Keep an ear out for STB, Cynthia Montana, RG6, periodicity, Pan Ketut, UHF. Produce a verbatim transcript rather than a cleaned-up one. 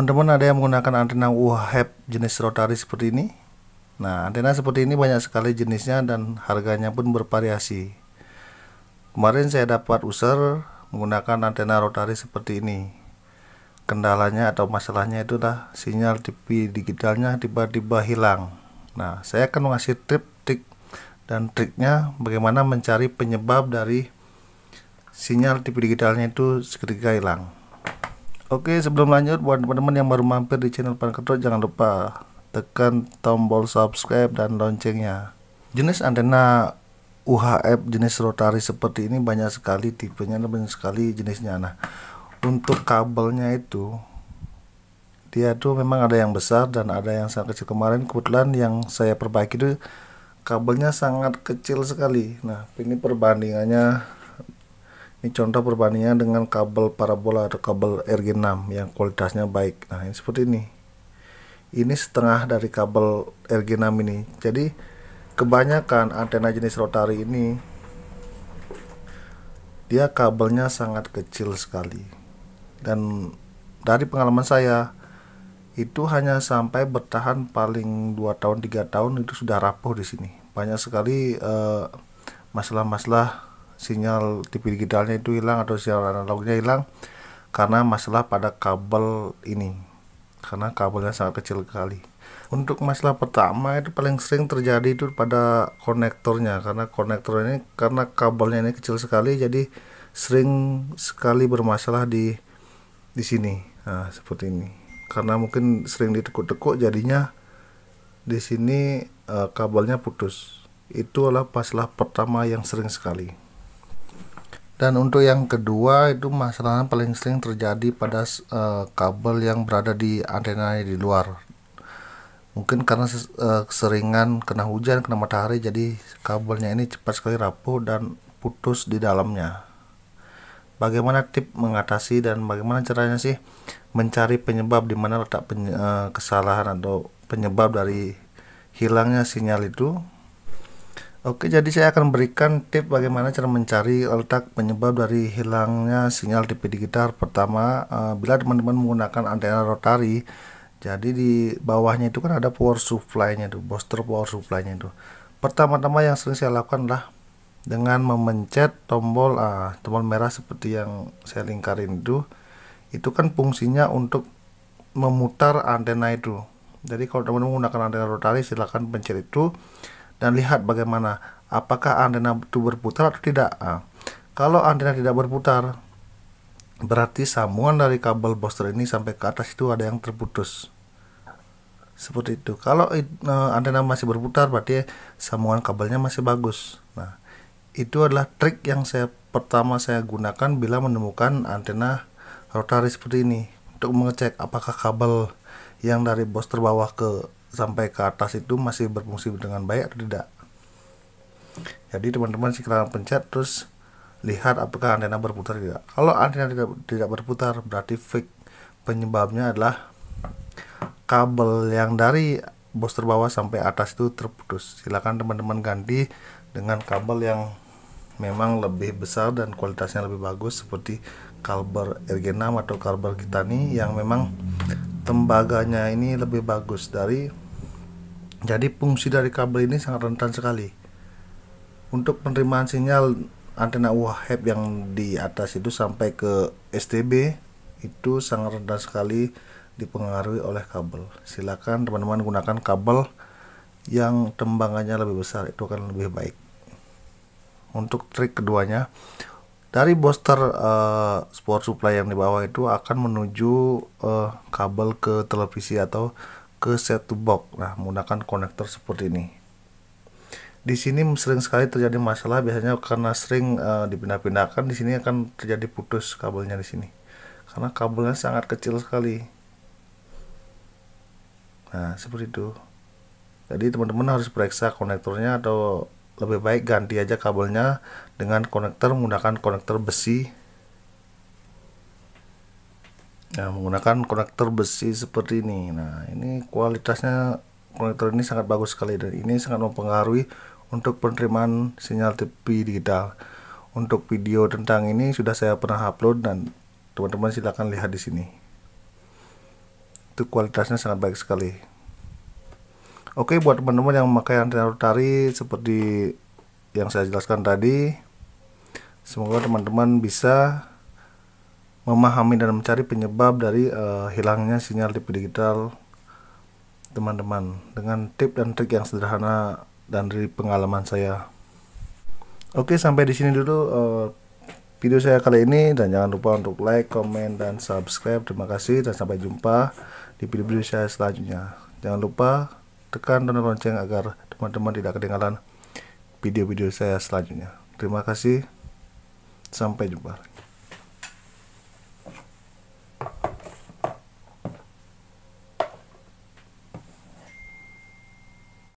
teman-teman ada yang menggunakan antena U H F jenis rotari seperti ini. Nah, antena seperti ini banyak sekali jenisnya dan harganya pun bervariasi. Kemarin saya dapat user menggunakan antena rotari seperti ini. Kendalanya atau masalahnya itulah sinyal T V digitalnya tiba-tiba hilang. Nah, saya akan mengasih trik-trik dan triknya bagaimana mencari penyebab dari sinyal T V digitalnya itu seketika hilang. Oke, sebelum lanjut, buat teman-teman yang baru mampir di channel Pan Ketut, jangan lupa tekan tombol subscribe dan loncengnya. Jenis antena U H F jenis rotari seperti ini banyak sekali tipenya, banyak sekali jenisnya. Nah, untuk kabelnya itu dia tuh memang ada yang besar dan ada yang sangat kecil. Kemarin kebetulan yang saya perbaiki itu kabelnya sangat kecil sekali. Nah, ini perbandingannya, ini contoh perbandingannya dengan kabel parabola atau kabel R G enam yang kualitasnya baik. Nah, ini seperti ini. Ini setengah dari kabel R G enam ini. Jadi kebanyakan antena jenis rotari ini dia kabelnya sangat kecil sekali. Dan dari pengalaman saya itu hanya sampai bertahan paling dua tahun, tiga tahun itu sudah rapuh di sini. Banyak sekali masalah-masalah eh, sinyal T V digitalnya itu hilang atau sinyal analognya hilang karena masalah pada kabel ini. Karena kabelnya sangat kecil sekali. Untuk masalah pertama itu paling sering terjadi itu pada konektornya, karena konektor ini karena kabelnya ini kecil sekali, jadi sering sekali bermasalah di di sini. Nah, seperti ini. Karena mungkin sering ditekuk-tekuk, jadinya di sini e, kabelnya putus. Itu adalah masalah pertama yang sering sekali. Dan untuk yang kedua itu masalahnya paling sering terjadi pada uh, kabel yang berada di antena di luar. Mungkin karena uh, keseringan kena hujan, kena matahari, jadi kabelnya ini cepat sekali rapuh dan putus di dalamnya. Bagaimana tip mengatasi dan bagaimana caranya sih mencari penyebab di mana letak penye uh, kesalahan atau penyebab dari hilangnya sinyal itu? Oke, jadi saya akan berikan tips bagaimana cara mencari letak penyebab dari hilangnya sinyal T V digital. Pertama, uh, bila teman-teman menggunakan antena rotari, jadi di bawahnya itu kan ada power supply-nya tuh, booster power supply-nya itu. Pertama-tama yang sering saya lakukan adalah dengan memencet tombol uh, tombol merah seperti yang saya lingkarin itu. Itu kan fungsinya untuk memutar antena itu. Jadi kalau teman-teman menggunakan antena rotari, silakan pencet itu. Dan lihat bagaimana, apakah antena itu berputar atau tidak. Nah, kalau antena tidak berputar, berarti sambungan dari kabel booster ini sampai ke atas itu ada yang terputus. Seperti itu. Kalau antena masih berputar, berarti sambungan kabelnya masih bagus. Nah, itu adalah trik yang saya pertama saya gunakan bila menemukan antena rotari seperti ini, untuk mengecek apakah kabel yang dari booster bawah ke sampai ke atas itu masih berfungsi dengan baik atau tidak. Jadi teman-teman silahkan pencet terus lihat apakah antena berputar atau tidak. Kalau antena tidak, tidak berputar, berarti fix. Penyebabnya adalah kabel yang dari booster bawah sampai atas itu terputus. Silahkan teman-teman ganti dengan kabel yang memang lebih besar dan kualitasnya lebih bagus, seperti kabel R G enam atau kabel Kitani yang memang tembaganya ini lebih bagus dari. Jadi fungsi dari kabel ini sangat rentan sekali untuk penerimaan sinyal antena U H F yang di atas itu sampai ke S T B. Itu sangat rentan sekali dipengaruhi oleh kabel. Silakan teman-teman gunakan kabel yang tembagannya lebih besar, itu akan lebih baik. Untuk trik keduanya, dari booster uh, power supply yang di bawah itu akan menuju uh, kabel ke televisi atau ke set-top box. Nah, menggunakan konektor seperti ini. Di sini sering sekali terjadi masalah, biasanya karena sering uh, dipindah-pindahkan. Di sini akan terjadi putus kabelnya di sini, karena kabelnya sangat kecil sekali. Nah, seperti itu. Jadi teman-teman harus periksa konektornya, atau lebih baik ganti aja kabelnya dengan konektor, menggunakan konektor besi. Nah, menggunakan konektor besi seperti ini. Nah, ini kualitasnya konektor ini sangat bagus sekali dan ini sangat mempengaruhi untuk penerimaan sinyal T V digital. Untuk video tentang ini sudah saya pernah upload dan teman-teman silahkan lihat di sini. itu kualitasnya sangat baik sekali. Oke, buat teman-teman yang memakai antena rotari seperti yang saya jelaskan tadi, semoga teman-teman bisa memahami dan mencari penyebab dari uh, hilangnya sinyal T V digital teman-teman dengan tip dan trik yang sederhana dan dari pengalaman saya. Oke, sampai di sini dulu uh, video saya kali ini, dan jangan lupa untuk like, komen, dan subscribe. Terima kasih dan sampai jumpa di video-video saya selanjutnya. Jangan lupa tekan tombol lonceng agar teman-teman tidak ketinggalan video-video saya selanjutnya. Terima kasih, sampai jumpa.